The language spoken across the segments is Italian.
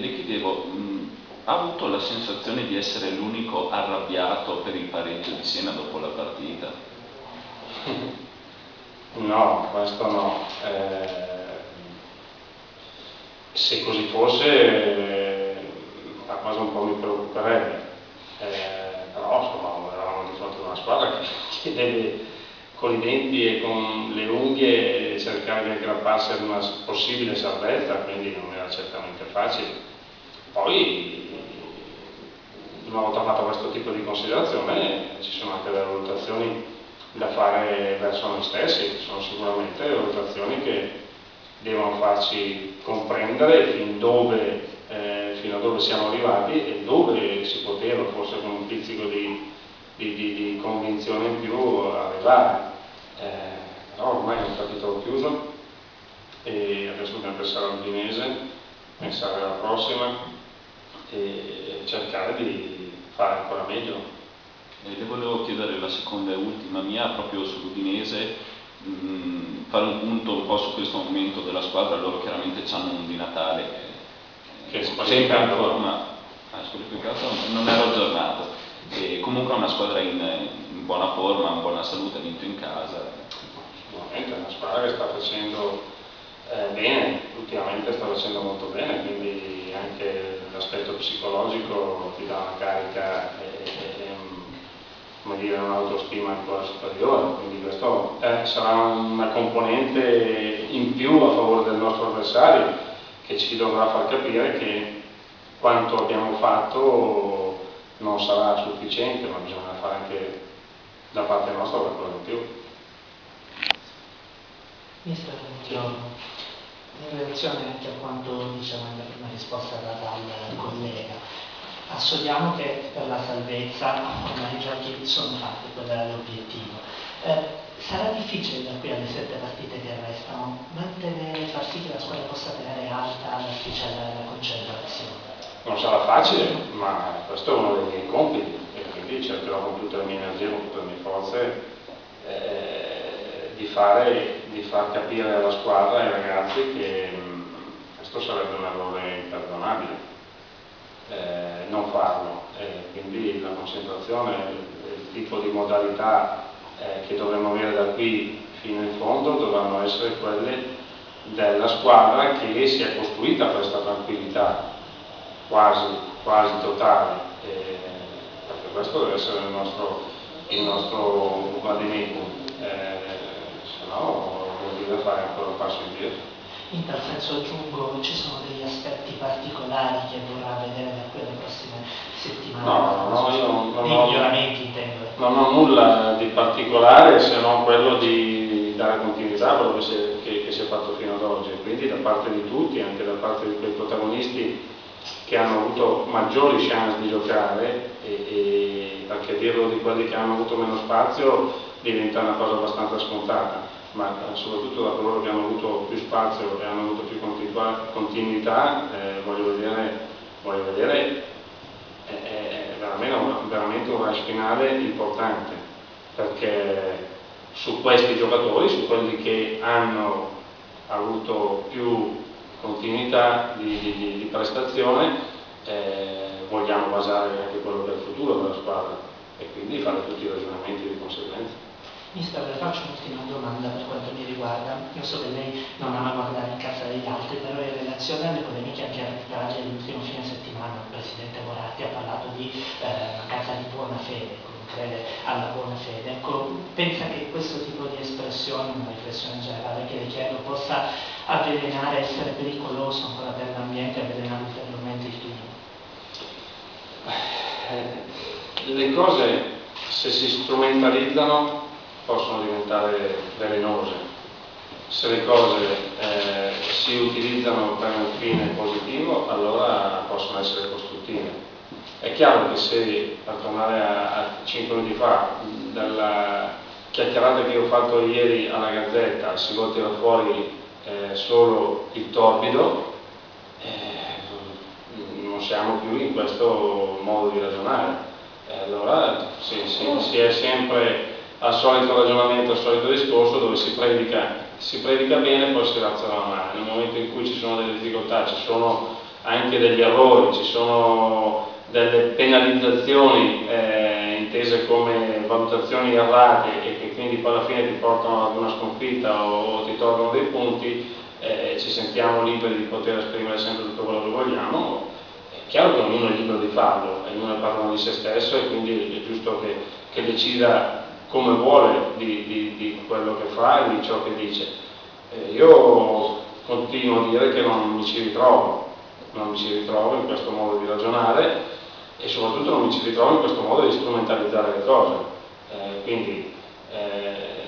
le chiedevo, ha avuto la sensazione di essere l'unico arrabbiato per il pareggio di Siena dopo la partita? No, questo no. Se così fosse la cosa un po' mi preoccuperebbe, però insomma eravamo di fronte a una squadra che deve con i denti e con le unghie cercare di aggrapparsi ad una possibile salvezza, quindi non era certamente facile. Poi una volta fatto questo tipo di considerazione ci sono anche delle valutazioni da fare verso noi stessi, che sono sicuramente valutazioni che devono farci comprendere fino a dove siamo arrivati e dove si poteva forse con un pizzico di convinzione in più arrivare. Però ormai è un capitolo chiuso e adesso dobbiamo pensare all'Udinese, pensare alla prossima e cercare di fare ancora meglio. Le volevo chiedere la seconda e ultima mia proprio sull'Udinese, fare un punto un po' su questo momento della squadra. Loro chiaramente hanno un Di Natale che sempre ancora, non ero aggiornato, comunque è una squadra in buona forma, in buona salute, ha vinto in casa. Sicuramente è una squadra che sta facendo bene, ultimamente sta facendo molto bene, quindi anche l'aspetto psicologico ti dà una carica e un'autostima ancora superiore, quindi questo sarà una componente in più a favore del nostro avversario, che ci dovrà far capire che quanto abbiamo fatto non sarà sufficiente, ma bisogna fare anche da parte nostra qualcosa in più. Mister, buongiorno. In relazione anche a quanto diceva nella prima risposta data al collega, assoliamo che per la salvezza ormai i giochi sono fatti, quello era l'obiettivo. Sarà difficile da qui alle 7 partite che restano mantenere, far sì che la squadra possa tenere alta l'asticella della concentrazione? Non sarà facile, ma questo è uno dei miei compiti e quindi cercherò con tutte le mie energie, con tutte le mie forze di far capire alla squadra e ai ragazzi che questo sarebbe un errore imperdonabile. Non farlo, quindi la concentrazione, il tipo di modalità che dovremmo avere da qui fino in fondo dovranno essere quelle della squadra che si è costruita questa tranquillità quasi totale, perché questo deve essere il nostro vademecum, se no vuol dire fare ancora un passo indietro. In tal senso aggiungo, ci sono degli aspetti particolari che vorrà vedere da qui alle prossime settimane? No, io non ho nulla di particolare se non quello di dare continuità a quello che si è fatto fino ad oggi, quindi da parte di tutti, anche da parte di quei protagonisti che hanno avuto maggiori chance di giocare, e perché dirlo di quelli che hanno avuto meno spazio diventa una cosa abbastanza scontata, ma soprattutto da coloro che hanno avuto più spazio e hanno avuto più continuità, voglio vedere veramente un rush finale importante, perché su questi giocatori, su quelli che hanno avuto più continuità di prestazione, vogliamo basare anche quello del futuro della squadra e quindi fare tutti i ragionamenti di conseguenza. Mister, le faccio un'ultima domanda per quanto mi riguarda. Io so che lei non ama guardare in casa degli altri, però in relazione alle polemiche anche arbitrali dell'ultimo fine settimana, il presidente Moratti ha parlato di mancanza di buona fede, crede alla buona fede. Ecco, pensa che questo tipo di espressione, una riflessione generale che le chiedo, possa avvelenare, essere pericoloso ancora per l'ambiente, avvelenare ulteriormente il tuo? Le cose, se si strumentalizzano, possono diventare velenose. Se le cose si utilizzano per un fine positivo, allora possono essere costruttive. È chiaro che se, per tornare a 5 minuti fa, dalla chiacchierata che ho fatto ieri alla Gazzetta si può tirare fuori solo il torbido, non siamo più in questo modo di ragionare. Allora si è sempre al solito ragionamento, al solito discorso dove si predica bene e poi si raziona male. Nel momento in cui ci sono delle difficoltà, ci sono anche degli errori, ci sono delle penalizzazioni intese come valutazioni errate e che quindi poi alla fine ti portano ad una sconfitta o ti tolgono dei punti, ci sentiamo liberi di poter esprimere sempre tutto quello che vogliamo. È chiaro che ognuno è libero di farlo, ognuno è padrone di se stesso e quindi è giusto che decida come vuole di quello che fa e di ciò che dice. Io continuo a dire che non mi ci ritrovo in questo modo di ragionare e soprattutto non mi ci ritrovo in questo modo di strumentalizzare le cose. Quindi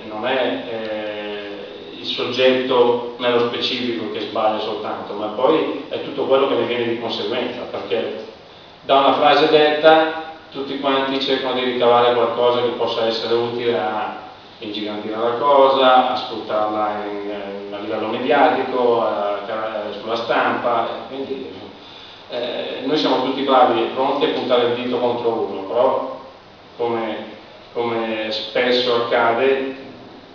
non è il soggetto nello specifico che sbaglia soltanto, ma poi è tutto quello che ne viene di conseguenza, perché da una frase detta tutti quanti cercano di ricavare qualcosa che possa essere utile a ingigantire la cosa, a sfruttarla a livello mediatico, sulla stampa, quindi noi siamo tutti bravi e pronti a puntare il dito contro uno, però come spesso accade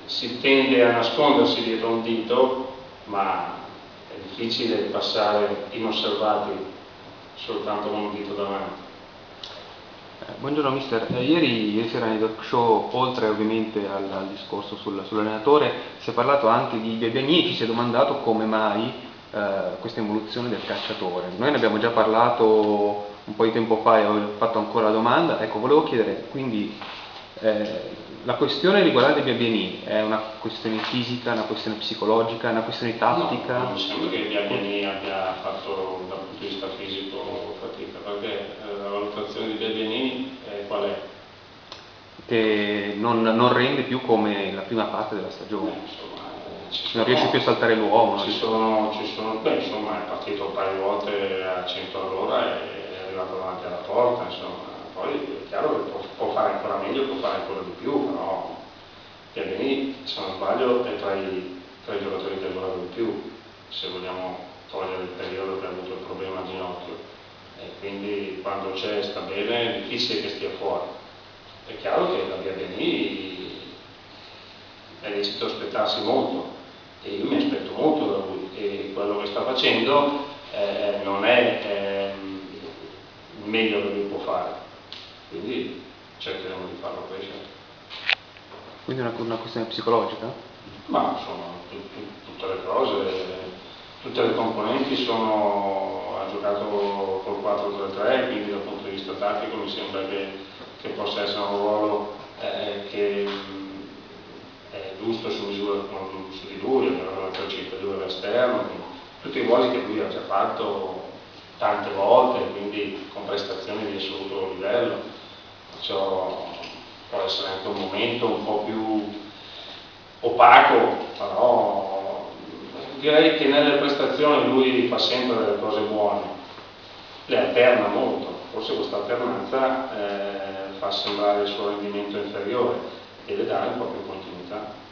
si tende a nascondersi dietro un dito, ma è difficile passare inosservati soltanto con un dito davanti. Buongiorno mister, ieri sera nel talk show, oltre ovviamente al discorso sull'allenatore, si è parlato anche di Biabiany e ci si è domandato come mai questa evoluzione del calciatore. Noi ne abbiamo già parlato un po' di tempo fa e ho fatto ancora la domanda. Ecco, volevo chiedere quindi la questione riguardante Biabiany è una questione fisica, una questione psicologica, una questione tattica? No, non sembra che Biabiany abbia fatto dal punto di vista fisico fatica, perché la valutazione di Biabiany qual è? Che non rende più come la prima parte della stagione. Insomma, non riesce più a saltare l'uomo. Insomma, è partito un paio di volte a 100 all'ora e è arrivato davanti alla porta, insomma. Poi è chiaro che può fare ancora meglio, può fare ancora di più, però Biabiany, se non sbaglio, è tra i giocatori che ha giocato di più, se vogliamo togliere il periodo che ha avuto il problema al ginocchio, e quindi quando c'è sta bene è difficile che stia fuori. È chiaro che da Biabiany è lecito aspettarsi molto, e io mi aspetto molto da lui, e quello che sta facendo non è il meglio che lui può fare. Quindi cercheremo di farlo crescere. Quindi è una questione psicologica? Ma insomma, tutte le cose, tutte le componenti sono. Ha giocato col 4-3-3, quindi dal punto di vista tattico mi sembra che possa essere un ruolo che è giusto su misura su di lui, aveva il 3-5-2 all'esterno, tutti i ruoli che lui ha già fatto tante volte, quindi con prestazioni di assoluto livello, perciò può essere anche un momento un po' più opaco, però direi che nelle prestazioni lui fa sempre delle cose buone, le alterna molto, forse questa alternanza fa sembrare il suo rendimento inferiore e le dà un po' più continuità.